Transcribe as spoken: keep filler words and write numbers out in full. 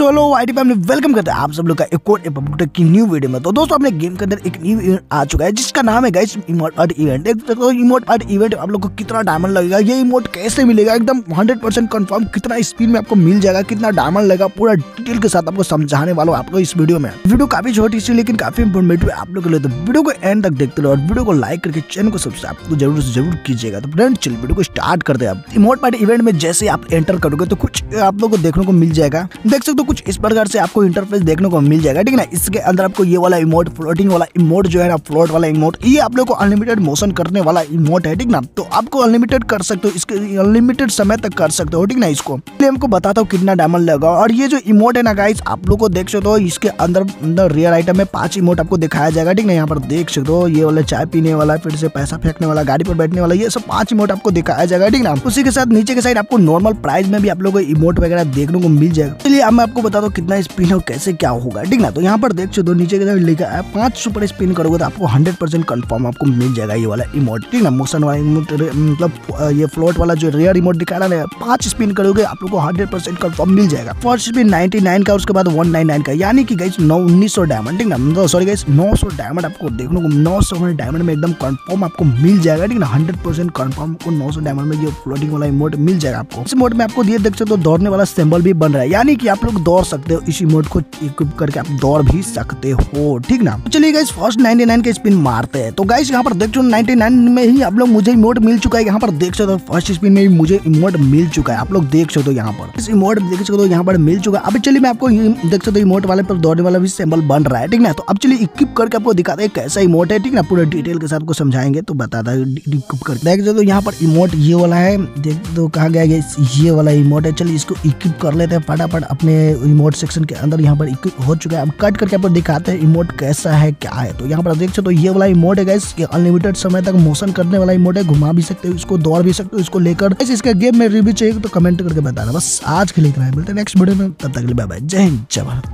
चलो IT family welcome करते हैं आप सब लोग का एक और पबजी की न्यू वीडियो में। तो दोस्तों अपने गेम के अंदर एक न्यू इवेंट आ चुका है जिसका नाम है गाइस इमोट आर्ट इवेंट। एक तो इमोट आर्ट इवेंट आप लोग को कितना डायमंड लगेगा, ये इमोट कैसे मिलेगा, एकदम हंड्रेड परसेंट कंफर्म कितना स्पीड में आपको मिल जाएगा, कितना डायमंड लगेगा, पूरा डिटेल के साथ आपको समझाने वाला हूं आप लोग इस वीडियो में। वीडियो काफी छोटी सी लेकिन काफी इंफॉर्मेटिव आप लोग के लिए, तो वीडियो को एंड तक देखते रहो और वीडियो को लाइक करके चैनल को सब्सक्राइब तो जरूर से जरूर कीजिएगा। तो फ्रेंड चलिए वीडियो को स्टार्ट करते हैं। आप इमोट आर्ट इवेंट में जैसे आप एंटर करोगे तो कुछ आप लोग को देखने को मिल जाएगा, देख सकते हो कुछ इस प्रकार से आपको इंटरफेस देखने को मिल जाएगा, ठीक है ना। इसके अंदर आपको ये वाला इमोट, फ्लोटिंग वाला इमोट जो है ना, फ्लोट वाला इमोट, ये आप लोग को अनलिमिटेड मोशन करने वाला इमोट है, ठीक ना। तो आपको अनलिमिटेड कर सकते हो, इसके अनलिमिटेड समय तक कर सकते हो, ठीक ना। इसको हमको बताता हूँ कितना डायमंड लगेगा। और ये जो इमोट है ना गाइस आप लोग को देख सकते हो, इसके अंदर अंदर रेयर आइटम में पांच इमोट आपको दिखाया जाएगा, ठीक ना। यहाँ पर देख सकते हो ये वाला चाय पीने वाला, फिर से पैसा फेंकने वाला, गाड़ी पर बैठने वाला, ये सब पांच इमोट आपको दिखाया जाएगा, ठीक ना। उसी के साथ नीचे के साइड आपको नॉर्मल प्राइस में भी आप लोग को इमोट वगैरह देखने को मिल जाएगा। चलिए अब मैं आपको बता दो कितना स्पिन और कैसे क्या होगा, ठीक ना। तो यहाँ पर देख दो नीचे के साइड लिखा है पांच सुपर स्पिन करोगे तो आपको हंड्रेड परसेंट कन्फर्म आपको मिल जाएगा ये वाला इमोट, ठीक ना। मोशन वाला इमोट मतलब ये फ्लोट वाला जो रेयर इमोट दिखा रहा है, पांच स्पिन करोगे आप लोग को हंड्रेड परसेंट कन्फर्म मिल जाएगा। फर्स्ट स्पिन नाइन्टी नाइन का, उसके बाद वन नाइन नाइन का, यानी कि गाइस नौ उन्नीस सौ डायमंड, ठीक ना। सॉरी गाइस नौ सौ डायमंड आपको देखने को, नौ सौ डायमंड में एकदम कन्फर्म आपको मिल जाएगा, ठीक ना। हंड्रेड परसेंट कन्फर्म आपको नौ सौ डायमंड में ये फ्लोटिंग वाला इमोट मिल जाएगा। आपको इस इमोट में आपको ये देख सकते हो दौड़ने वाला सिंबल भी बन रहा है, यानी कि आप लोग दौड़ सकते हो, इस इमोट को इक्विप करके आप दौड़ भी सकते हो, ठीक ना। चलिए गाइस फर्स्ट नाइन्टी नाइन के स्पिन मारते हैं। तो गाइस यहाँ पर देख सकते हो नाइन्टी नाइन में ही आप लोग मुझे इमोट मिल चुका है। यहाँ पर देख सकते हो फर्स्ट स्पिन में ही मुझे इमोट मिल चुका है, आप लोग देख सकते हो यहाँ पर इस इमोट देख सकते हो यहाँ पर मिल चुका है। अब चलिए मैं आपको देख सकते हो इमोट वाले पर दौड़ने वाला भी सिंबल बन रहा है, ठीक ना। तो अब चलिए इक्विप करके आपको दिखाते हैं कैसा इमोट है, ठीक ना। पूरा डिटेल के साथ को समझाएंगे तो बताता है इक्विप करके। देख सकते हो यहाँ पर इमोट ये वाला है, देख दो कहा गया ये वाला इमोट है। चलिए इसको इक्विप कर लेते हैं फटाफट अपने इमोट सेक्शन के अंदर। यहाँ पर इक्विप हो चुका है, अब कट करके आपको दिखाते हैं इमोट कैसा है क्या है। तो यहाँ पर देख सकते हो ये वाला इमोट है गाइस, अनलिमिटेड समय तक मोशन करने वाला इमोट है, घुमा भी सकते हो इसको, दौड़ भी सकते हो इसको लेकर। इसका गेम में रिव्यू चाहिए तो कमेंट करके बताना। बस आज के लिए इतना है, मिलते हैं नेक्स्ट वीडियो में, तब तक के लिए बाय बाय, जय हिंद जय भारत।